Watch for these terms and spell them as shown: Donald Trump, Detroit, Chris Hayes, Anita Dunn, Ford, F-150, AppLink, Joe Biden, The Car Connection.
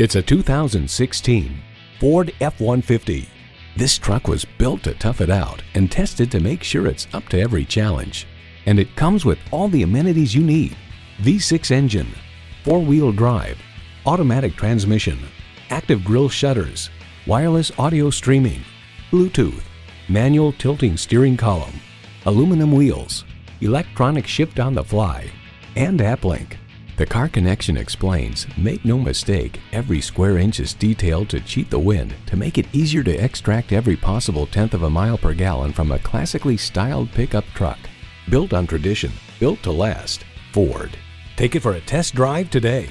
It's a 2016 Ford F-150. This truck was built to tough it out and tested to make sure it's up to every challenge. And it comes with all the amenities you need: V6 engine, four-wheel drive, automatic transmission, active grille shutters, wireless audio streaming, Bluetooth, manual tilting steering column, aluminum wheels, electronic shift on the fly, and AppLink. The Car Connection explains, make no mistake, every square inch is detailed to cheat the wind to make it easier to extract every possible 1/10 of a mile per gallon from a classically styled pickup truck. Built on tradition, built to last, Ford. Take it for a test drive today.